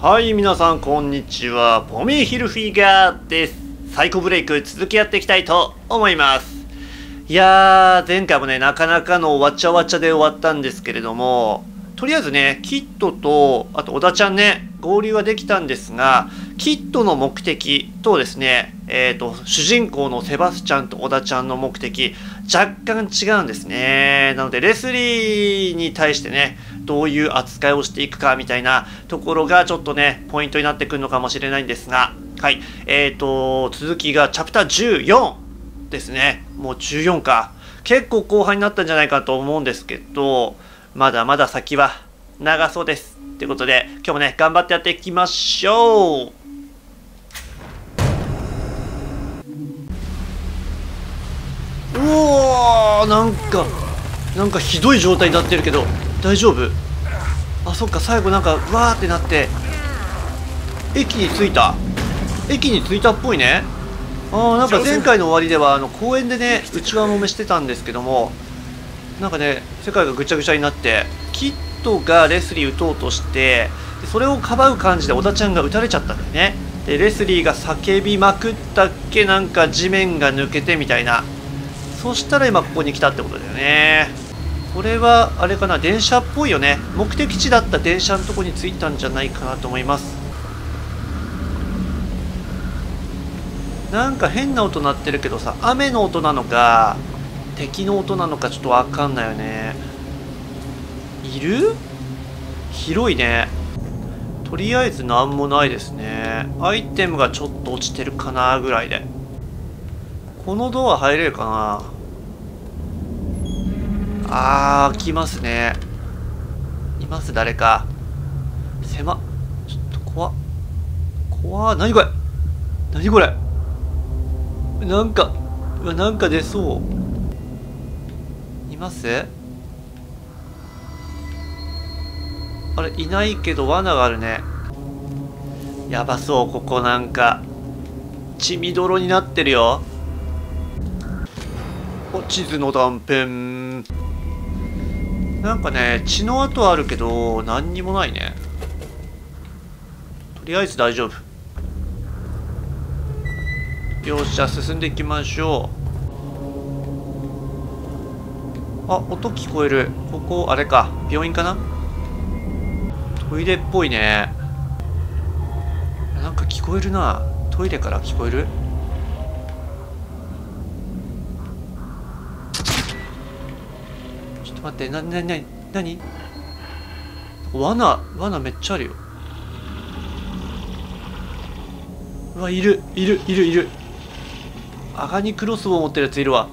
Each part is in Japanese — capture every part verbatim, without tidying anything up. はい、皆さんこんにちは。ポミー・ヒルフィガーです。サイコブレイク続きやっていきたいと思います。いやー、前回もね、なかなかのわちゃわちゃで終わったんですけれども、とりあえずね、キッドと、あと小田ちゃんね、合流はできたんですが、キッドの目的とですね、えっと、主人公のセバスチャンと小田ちゃんの目的、若干違うんですね。なので、レスリーに対してね、どういう扱いをしていくかみたいなところがちょっとねポイントになってくるのかもしれないんですが、はいえーと続きがチャプターじゅうよんですね。もうじゅうよんか、結構後半になったんじゃないかと思うんですけど、まだまだ先は長そうですということで、今日もね頑張ってやっていきましょう。うおー、なんかなんかひどい状態になってるけど大丈夫？あ、そっか、最後なんかわーってなって駅に着いた駅に着いたっぽいね。ああ、なんか前回の終わりではあの公園でね内輪もめしてたんですけども、なんかね世界がぐちゃぐちゃになって、キッドがレスリー撃とうとして、でそれをかばう感じで小田ちゃんが撃たれちゃったんだよね。でレスリーが叫びまくったっけ、なんか地面が抜けてみたいな。そしたら今ここに来たってことだよね。これはあれかな、電車っぽいよね。目的地だった電車のとこに着いたんじゃないかなと思います。なんか変な音鳴ってるけどさ、雨の音なのか敵の音なのかちょっとわかんないよね。いる？広いね。とりあえずなんもないですね。アイテムがちょっと落ちてるかなぐらいで。このドア入れるかな。あー、来ますね。います、誰か。狭っ。ちょっと怖っ。怖っ。なにこれなにこれ、なんか、なんか出そう。います？あれ、いないけど罠があるね。やばそう、ここなんか。血みどろになってるよ。お、地図の断片。なんかね、血の跡あるけど、何にもないね。とりあえず大丈夫。よし、じゃあ進んでいきましょう。あ、音聞こえる。ここ、あれか。病院かな？トイレっぽいね。なんか聞こえるな。トイレから聞こえる？待って、なになになになに、罠罠めっちゃあるよ。うわ、いるいるいるいる。アガニクロスボウ持ってるやついるわ。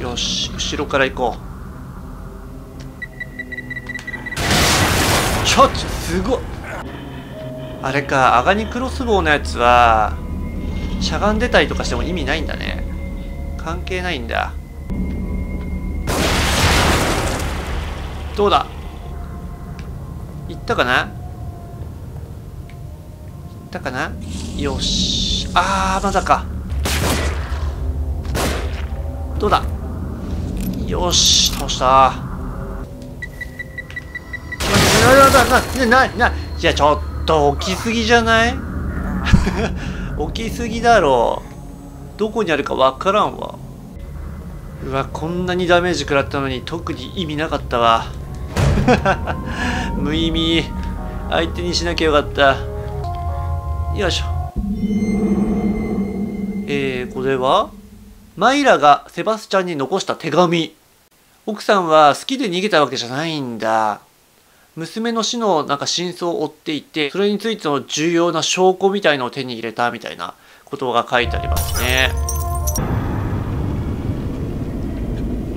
よし、後ろから行こう。ちょっとすごい。あれか、アガニクロスボウのやつはしゃがんでたりとかしても意味ないんだね。関係ないんだ。どうだ、行ったかな行ったかな。よし、あー、まだか。どうだ、よし、倒した。ななななな、いや、ちょっと起きすぎじゃない？起きすぎだろう。どこにあるかわからんわ。うわ、こんなにダメージ食らったのに特に意味なかったわ。無意味、相手にしなきゃよかった。よいしょ。えー、これはマイラがセバスチャンに残した手紙。奥さんは好きで逃げたわけじゃないんだ。娘の死のなんか真相を追っていて、それについての重要な証拠みたいのを手に入れたみたいなことが書いてありますね。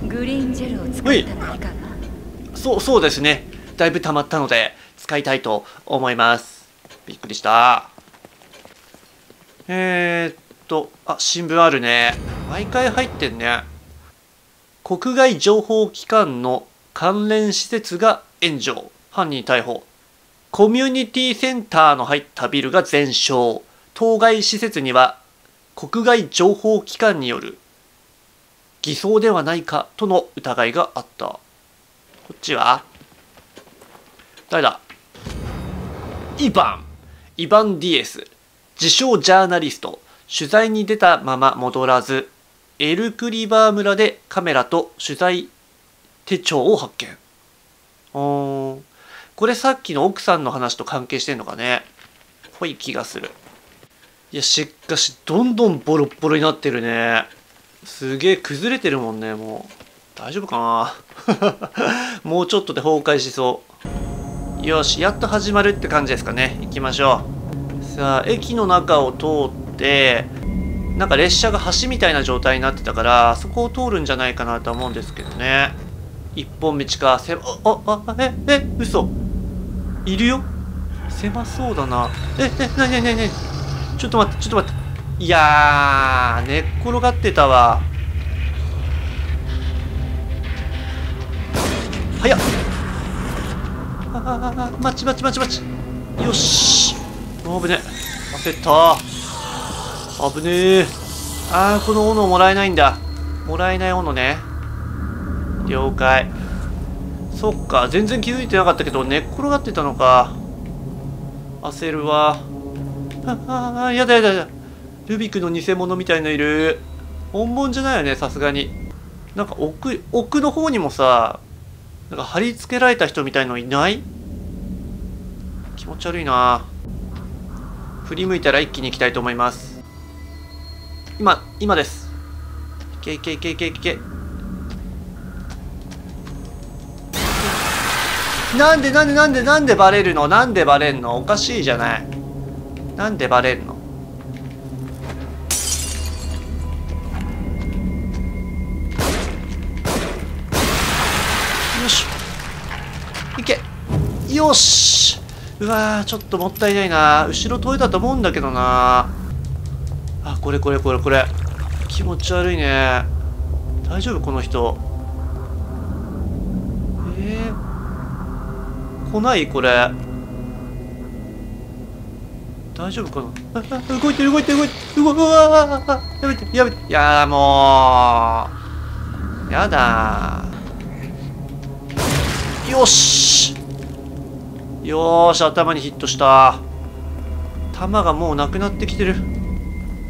グリーンジェルを使った何かが、そうそうですね、だいぶ溜まったので使いたいと思います。びっくりした。えー、っとあ、新聞あるね。毎回入ってんね。国外情報機関の関連施設が炎上、犯人逮捕。コミュニティセンターの入ったビルが全焼。当該施設には国外情報機関による偽装ではないかとの疑いがあった。こっちは誰だ。イヴァンイヴァン・ディエス、自称ジャーナリスト、取材に出たまま戻らず、エルクリバー村でカメラと取材手帳を発見。おー、これさっきの奥さんの話と関係してんのかね、ぽい気がする。いや、しかしどんどんボロッボロになってるね。すげえ崩れてるもんね。もう大丈夫かなもうちょっとで崩壊しそう。よし、やっと始まるって感じですかね。行きましょう。さあ、駅の中を通って、なんか列車が橋みたいな状態になってたから、そこを通るんじゃないかなと思うんですけどね。一本道か。せあああええ嘘、いるよ。狭そうだな。ええなになになに、ちょっと待ってちょっと待って。いやー、寝っ転がってたわ。早っ。ああ、待ち待ち待ち待ち。よし。あぶね。焦った。あぶねえ。あー、この斧もらえないんだ。もらえない斧ね。了解。そっか、全然気づいてなかったけど、寝っ転がってたのか。焦るわ。ああ、やだやだやだ。ルビックの偽物みたいのいる。本物じゃないよね、さすがに。なんか奥、奥の方にもさ、なんか貼り付けられた人みたいのいない？気持ち悪いな。振り向いたら一気に行きたいと思います。今、今です。いけいけいけいけいけ。なんでなんでなんでなんでバレるの？なんでバレんの？おかしいじゃない。なんでバレんの？よし。うわー、ちょっともったいないな。後ろ取れたと思うんだけどな。あ、これこれこれこれ。気持ち悪いね。大丈夫この人。えー、来ないこれ。大丈夫かな。ああ、動いてる動いてる動いてる。うわー、やめてやめて。いやー、もうやだー。よしよーし、頭にヒットした。弾がもうなくなってきてる。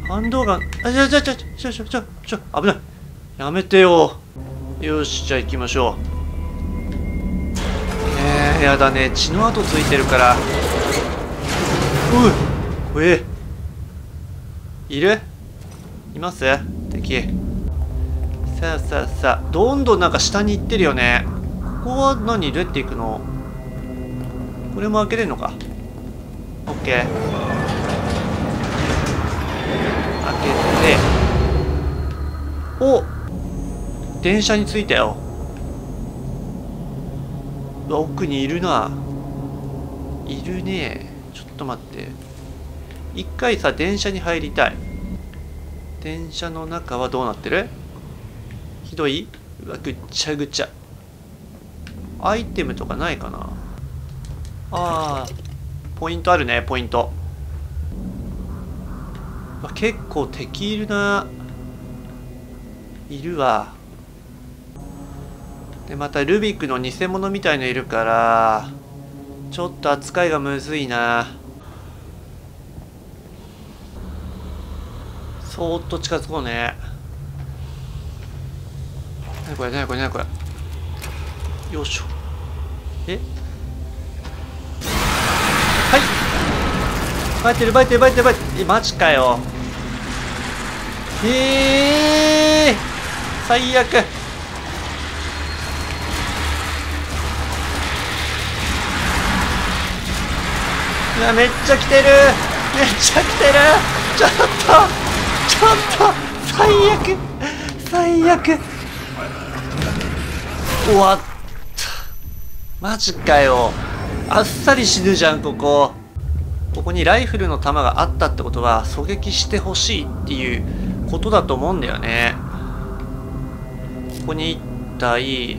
反動が、あ、ちょちょちょちょちょちょちょ、危ない。やめてよ。よし、じゃあ行きましょう。えー、やだね。血の跡ついてるから。おい、こえ。いる？います？敵。さあさあさあ、どんどんなんか下に行ってるよね。ここは何？どうやって行くの？これも開けれるのか。 OK、 開けて、お、電車に着いたよ。うわ、奥にいるな。いるね。ちょっと待って、一回さ、電車に入りたい。電車の中はどうなってる？ひどい。うわ、ぐっちゃぐちゃ。アイテムとかないかな。あー、ポイントあるね、ポイント。結構敵いるな。いるわ。で、またルビックの偽物みたいのいるから、ちょっと扱いがむずいな。そーっと近づこうね。なにこれなにこれなにこれ。よいしょ。え、バイてるバイてるバイてるバイてる。え、マジかよ。ええー、最悪。いや、めっちゃ来てる、めっちゃ来てる。ちょっとちょっと最悪最悪。終わった。マジかよ。あっさり死ぬじゃん。ここここにライフルの弾があったってことは、狙撃してほしいっていうことだと思うんだよね。ここにいっ体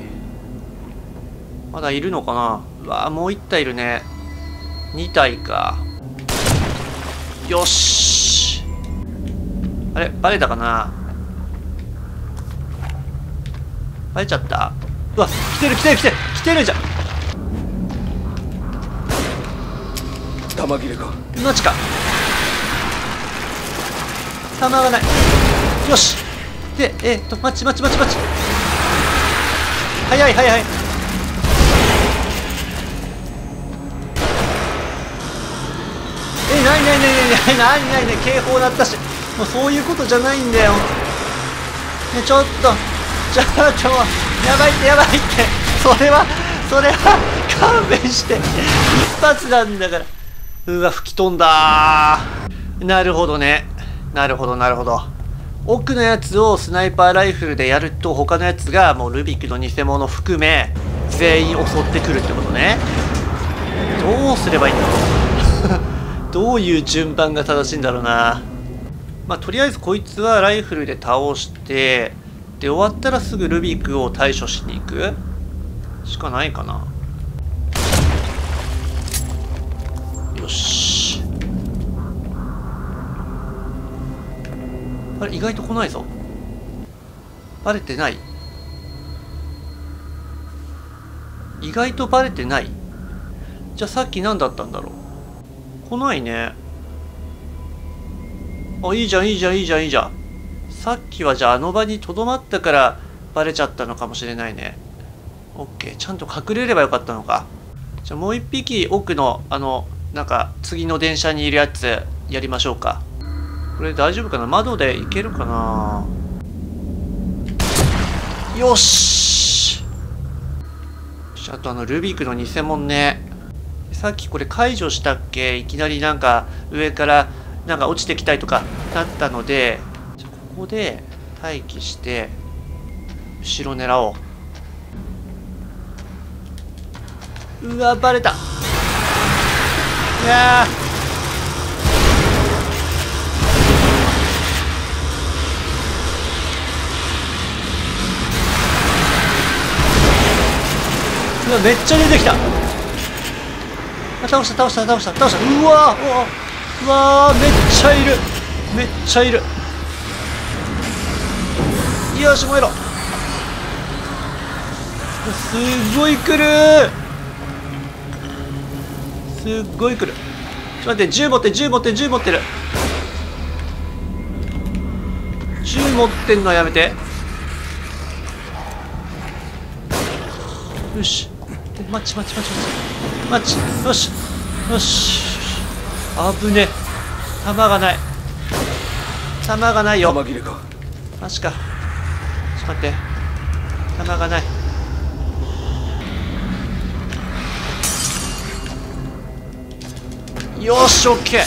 まだいるのかな。うわー、もういっ体いるね。に体か。よし。あれ、バレたかな。バレちゃった。うわ、来てる来てる来てる来てるじゃん。弾切れか、命か。弾がない。よし。で、えー、っと待ち待ち待ち待ち、早い早い早い。ないないないないないないない、警報だったし、もうそういうことじゃないんだよ。ね、ちょっとちょっとやばいってやばいって、それはそれは勘弁して、一発なんだから。うわ、吹き飛んだ。なるほどね、なるほどなるほど。奥のやつをスナイパーライフルでやると、他のやつがもうルビックの偽物含め全員襲ってくるってことね。どうすればいいんだろうどういう順番が正しいんだろうな。まあとりあえずこいつはライフルで倒して、で終わったらすぐルビックを対処しに行くしかないかな。よし。あれ、意外と来ないぞ。バレてない、意外とバレてない。じゃあさっき何だったんだろう。来ないね。あ、いいじゃんいいじゃんいいじゃんいいじゃん。さっきはじゃああの場にとどまったからバレちゃったのかもしれないね。オッケー、ちゃんと隠れればよかったのか。じゃあもう一匹奥のあのなんか次の電車にいるやつやりましょうか。これ大丈夫かな、窓でいけるかな。よし。あとあのルビックの偽物ね。さっきこれ解除したっけ、いきなりなんか上からなんか落ちてきたりとかなったので、じゃここで待機して後ろ狙おう。うわ、バレた。いやー、うわ、めっちゃ出てきた。倒した倒した倒した倒した。うわー、うわー、めっちゃいるめっちゃいる。よし、燃えろ。すごい来るー、すっごい来る。ちょっと待って、銃持って銃持って銃持ってる銃持ってんのはやめて。よし、待ち待ち待ち待ちマッチ、よしよし。危ねえ、弾がない、弾がないよ。弾切れか、マジか。ちょっと待って、弾がない。よし、オッケー、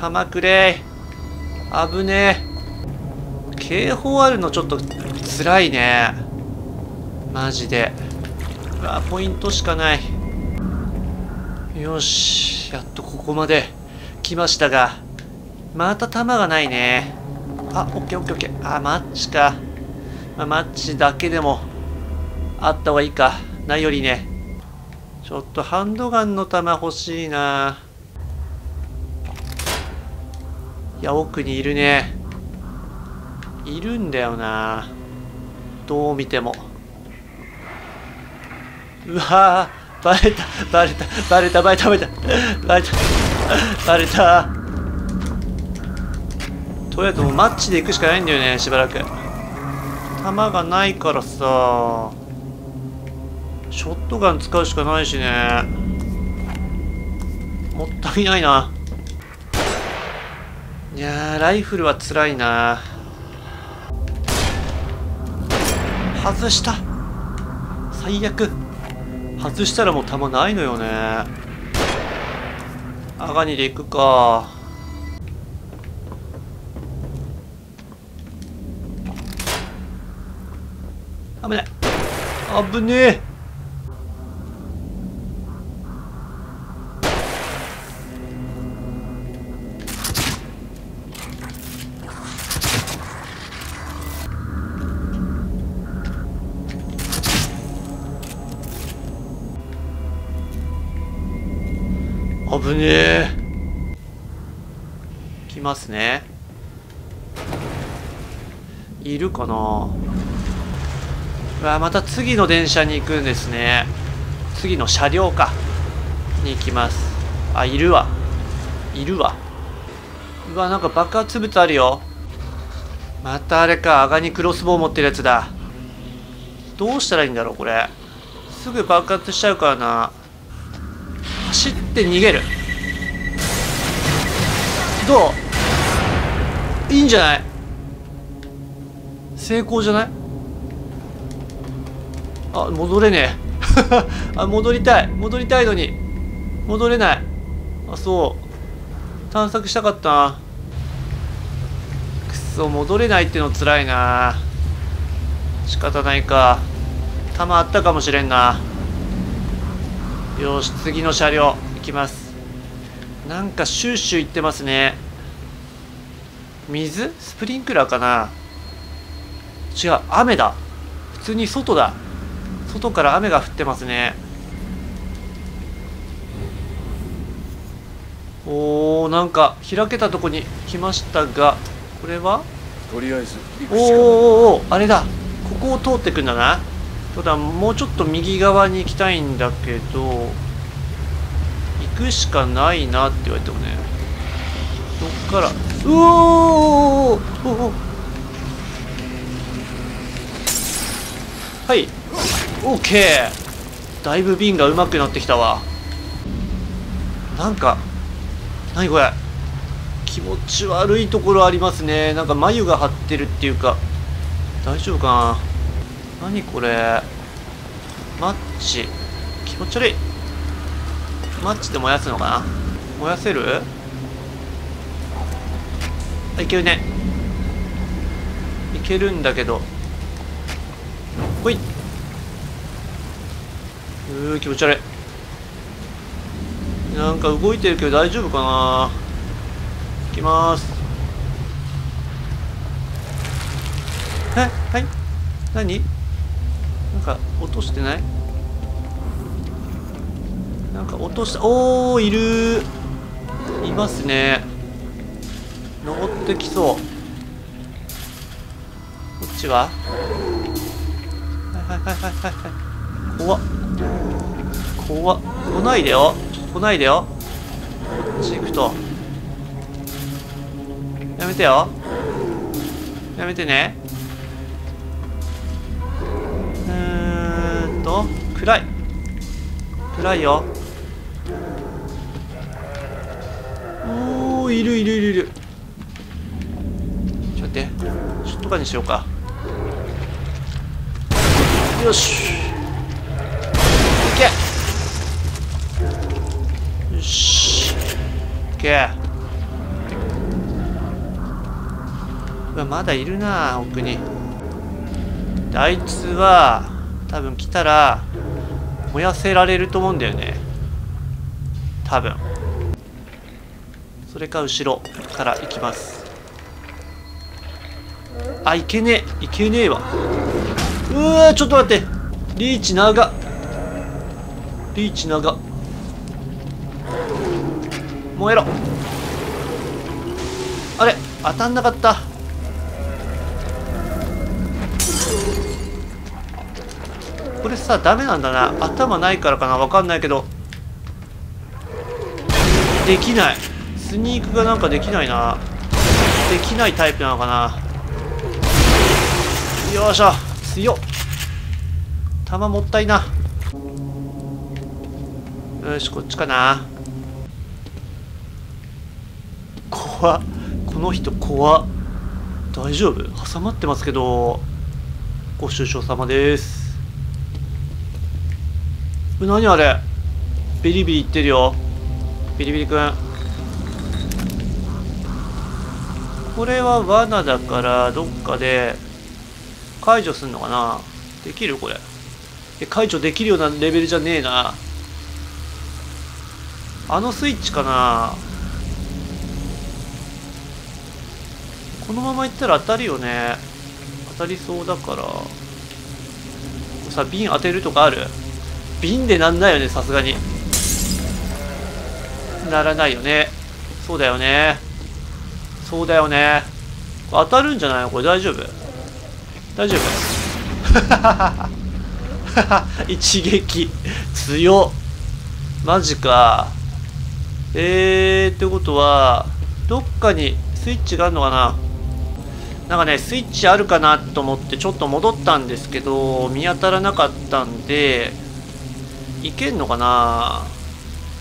弾くれー。危ねえ、警報あるのちょっとつらいね、マジで。あ、ポイントしかない。よし、やっとここまで来ましたが、また弾がないね。あ、オッケーオッケーオッケー。あ、マッチか、まあ、マッチだけでもあった方がいいか、ないよりね。ちょっとハンドガンの弾欲しいな。いや、奥にいるね、いるんだよな、どう見ても。うわー、バレたバレたバレたバレたバレたバレたバレた。とりあえずもうマッチで行くしかないんだよね、しばらく。弾がないからさ、ショットガン使うしかないしね、もったいないな。いやー、ライフルはつらいな。外した、最悪。外したらもう弾ないのよね。アガニで行くか。危ない危ねえ。危ねえ。来ますね。いるかな。うわ、また次の電車に行くんですね。次の車両かに行きます。あ、いるわいるわ。うわ、なんか爆発物あるよ。またあれか、アガにクロスボウ持ってるやつだ。どうしたらいいんだろうこれ。すぐ爆発しちゃうからな。走って逃げる。どう？いいんじゃない？成功じゃない？あ、戻れねえあ、戻りたい戻りたいのに戻れない。あ、そう探索したかったな。くそ、戻れないってのつらいな。仕方ないか。弾あったかもしれんな。よし、次の車両行きます。なんかシューシューいってますね。水？スプリンクラーかな。違う、雨だ。普通に外だ。外から雨が降ってますね。おー、なんか開けたとこに来ましたが、これはとりあえず行くしかない。おーおー、あれだ、ここを通ってくんだな。ただもうちょっと右側に行きたいんだけど、行くしかないなって言われてもね。どっから、うおーおーおー、はい、 オーケー。 だいぶ瓶がうまくなってきたわ。なんか何これ、気持ち悪いところありますね。なんか眉が張ってるっていうか。大丈夫かな。何これ、マッチ気持ち悪い。マッチで燃やすのかな。燃やせる？あ、いけるね。いけるんだけど、ほい。うー、気持ち悪い。なんか動いてるけど大丈夫かな。いきます。え、はい、何？なんか落としてない？なんか落とした。おお、いるー、いますね。登ってきそう。こっちは？はいはいはいはいはい。怖っ怖っ。来ないでよ、ちょっと来ないでよ。こっち行くと。やめてよ、やめてね。うーんと、暗い暗いよ。おお、いるいるいるいる。ちょっと待って、ショットガンにしようか。よし、いけ。よし、いけ。うわ、まだいるな奥に。で、あいつは多分来たら燃やせられると思うんだよね、多分。それか後ろから行きます。あ、いけねえいけねえわ。うわ、ちょっと待って、リーチ長っ、リーチ長っ。燃えろ。あれ、当たんなかった。これさ、ダメなんだな。頭ないからかな、わかんないけど。できない。スニークがなんかできないな。できないタイプなのかな。よいしょ、強っ。弾もったいな。よし、こっちかな。怖っ、この人怖っ。大丈夫？挟まってますけど。ご愁傷様です。何あれ、ビリビリいってるよ、ビリビリくん。これは罠だから、どっかで解除すんのかな。できる？これ解除できるようなレベルじゃねえな。あのスイッチかな。このままいったら当たるよね。当たりそうだからさ。瓶当てるとかある？瓶でなんないよね、さすがに。ならないよね。そうだよね、そうだよね。当たるんじゃないのこれ。大丈夫？大丈夫一撃強っ、マジか。えーってことはどっかにスイッチがあるのかな。なんかねスイッチあるかなと思ってちょっと戻ったんですけど見当たらなかったんで、いけんのかな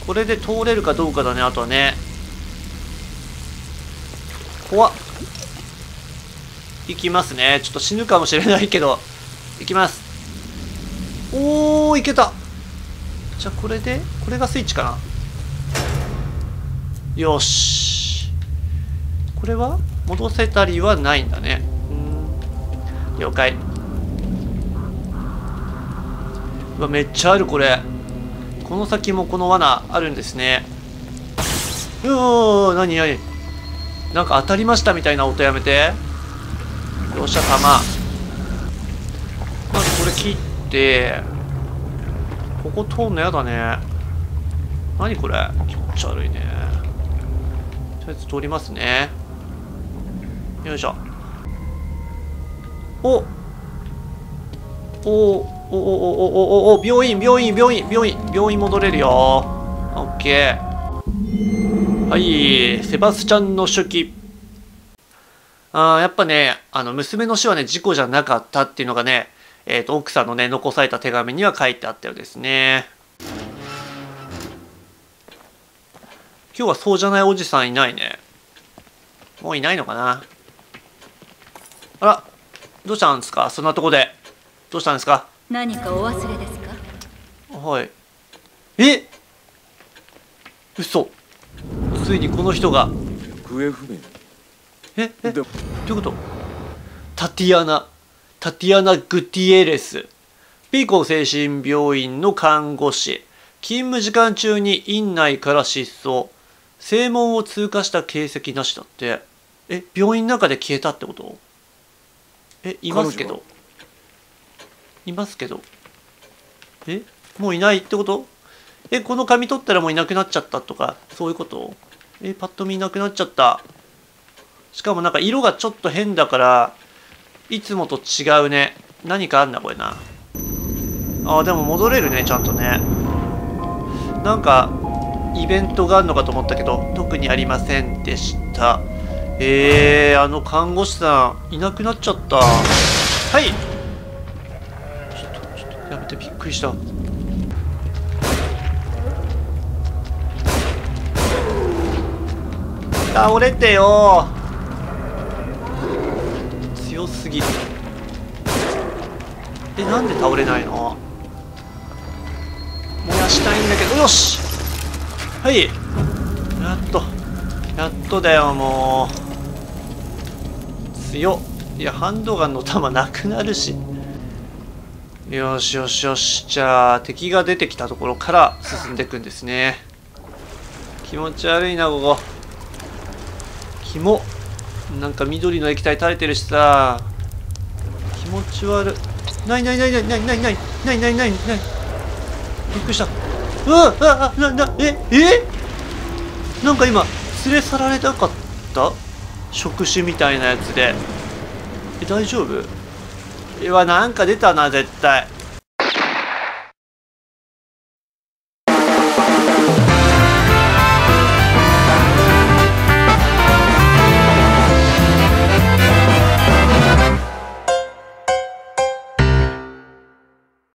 これで通れるかどうかだね。あとはね、怖っ、いきますね。ちょっと死ぬかもしれないけどいきます。おーいけた。じゃあこれでこれがスイッチかな。よし、これは戻せたりはないんだね。うん、了解。うわめっちゃあるこれ。この先もこの罠あるんですね。うおー、なになに、なんか当たりましたみたいな音やめて。よっしゃ弾、まずこれ切って、ここ通んのやだね。何これ気持ち悪いね。とりあえず通りますね。よいしょ。おおおおおおおお、病院病院病院病院病院戻れるよ。オッケー。はい、セバスチャンの手記。あーやっぱね、あの娘の死はね事故じゃなかったっていうのがね、えー、と奥さんのね残された手紙には書いてあったようですね。今日はそうじゃないおじさんいないね。もういないのかな。あら、どうしたんですかそんなとこで。どうしたんですか。何かお忘れですか。はい。えっ、嘘、ついにこの人が行方不明。ええ、どういうこと。タティアナタティアナ・グティエレス、ピーコ精神病院の看護師、勤務時間中に院内から失踪、正門を通過した形跡なしだって。え、病院の中で消えたってこと。え、いますけどいますけどえ、もういないってこと。え、この紙取ったらもういなくなっちゃったとかそういうこと。え、パッと見いなくなっちゃった。しかもなんか色がちょっと変だからいつもと違うね。何かあんなこれな。あーでも戻れるねちゃんとね。なんかイベントがあるのかと思ったけど特にありませんでした。えー、あの看護師さんいなくなっちゃった。はい、ちょっとちょっとやめて、びっくりした。倒れてよ、強すぎる。え、なんで倒れないの。燃やしたいんだけど。よし、はい、やっとやっとだよ。もう強っ。いやハンドガンの弾なくなるし。よしよしよし、じゃあ敵が出てきたところから進んでいくんですね。気持ち悪いなここ。キモ、なんか緑の液体垂れてるしさ、気持ち悪い。ないないないないないないないないないないない。びっくりした。うわああななええ、なんか今連れ去られなかった、触手みたいなやつで。え、大丈夫。え、わなんか出たな絶対。